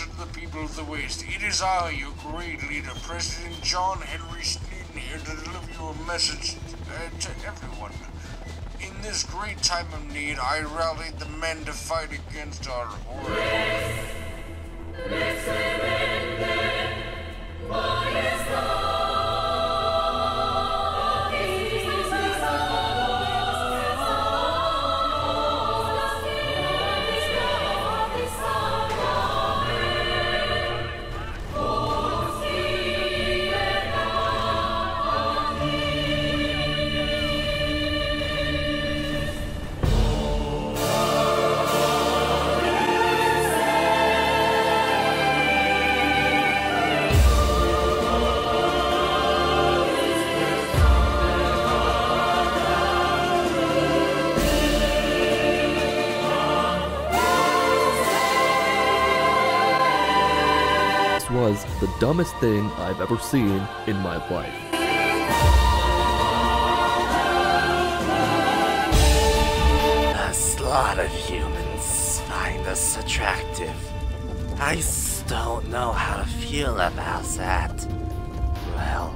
agent of the people of the West. It is I, your great leader, President John Henry Sneedon, here to deliver you a message to everyone. In this great time of need, I rallied the men to fight against our horror. Was the dumbest thing I've ever seen in my life. A slot of humans find us attractive. I don't know how to feel about that. Well,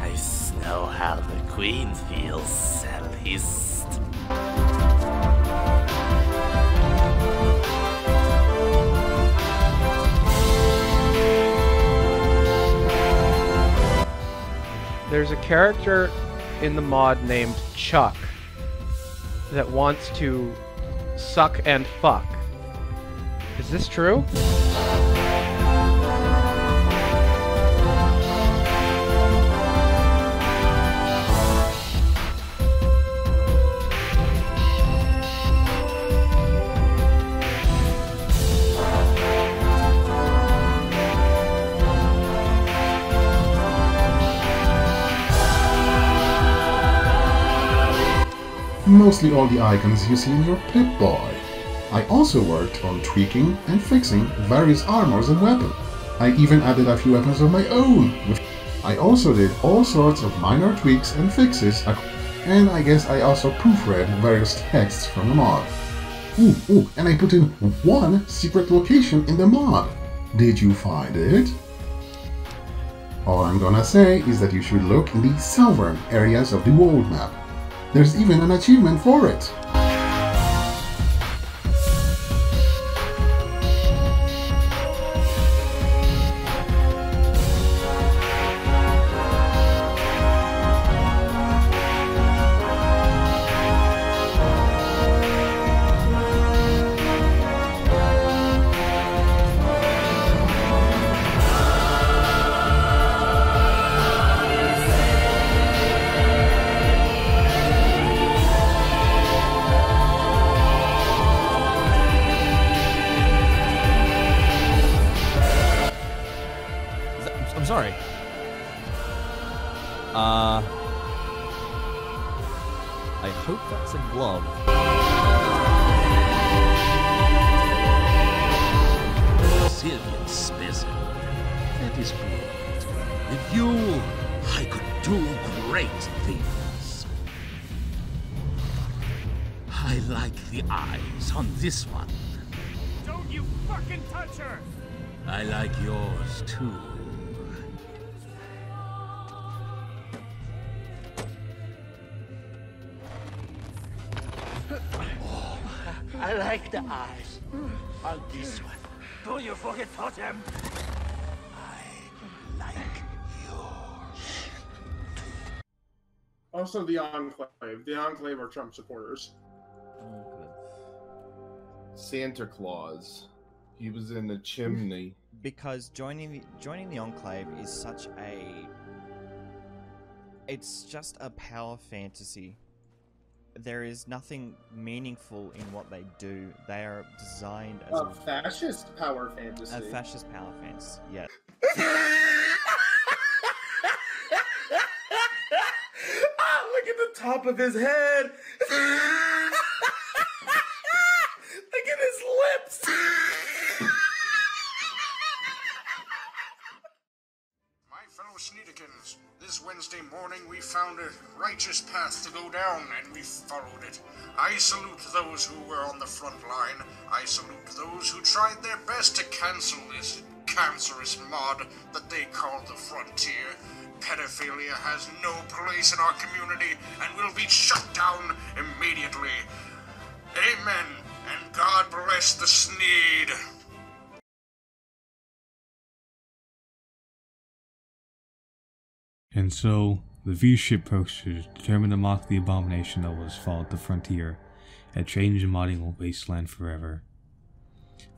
I know how the Queen feels, at least. There's a character in the mod named Chuck that wants to suck and fuck. Is this true? Mostly all the icons you see in your Pip-Boy. I also worked on tweaking and fixing various armors and weapons. I even added a few weapons of my own. I also did all sorts of minor tweaks and fixes, and I guess I also proofread various texts from the mod. Ooh, and I put in one secret location in the mod. Did you find it? All I'm gonna say is that you should look in the southern areas of the world map. There's even an achievement for it! I'm sorry. I hope that's a glove. Silian Spenser. That is great. With you, I could do great things. I like the eyes on this one. Don't you fucking touch her! I like yours too. I like the eyes on this one. Don't you forget Totem. I like yours too. Also, the Enclave. The Enclave are Trump supporters. Santa Claus. He was in the chimney. Because joining the Enclave is such a... It's just a power fantasy. There is nothing meaningful in what they do. They are designed as a fascist power fantasy. A fascist power fantasy, yeah. Oh, look at the top of his head. Look at his lips. My fellow Sneedikins. This Wednesday morning we found a righteous path to go down, and we followed it. I salute those who were on the front line. I salute those who tried their best to cancel this cancerous mod that they call the frontier. Pedophilia has no place in our community and will be shut down immediately. Amen, and God bless the Sneed. And so, the viewership posters determined to mock the abomination that was Fallout the Frontier, a change in modding wasteland forever.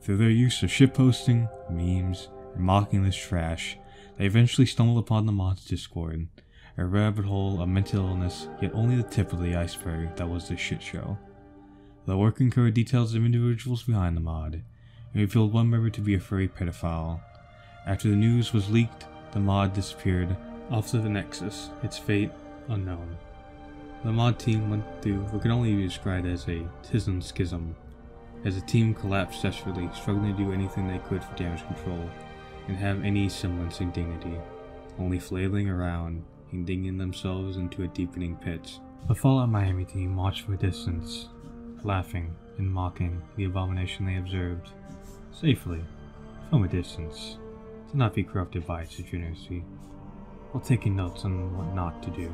Through their use of shitposting, memes, and mocking this trash, they eventually stumbled upon the mod's Discord, a rabbit hole of mental illness, yet only the tip of the iceberg that was this shit show. The work uncovered details of individuals behind the mod, and revealed one member to be a furry pedophile. After the news was leaked, the mod disappeared off to the Nexus, its fate unknown. The mod team went through what could only be described as a tism schism, as the team collapsed desperately, struggling to do anything they could for damage control, and have any semblance of dignity, only flailing around and digging themselves into a deepening pit. The Fallout Miami team watched from a distance, laughing and mocking the abomination they observed, safely, from a distance, to not be corrupted by its degeneracy, while taking notes on what not to do.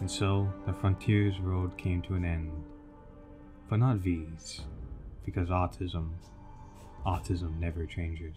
And so, the Frontier's road came to an end. But not V's, because autism never changes.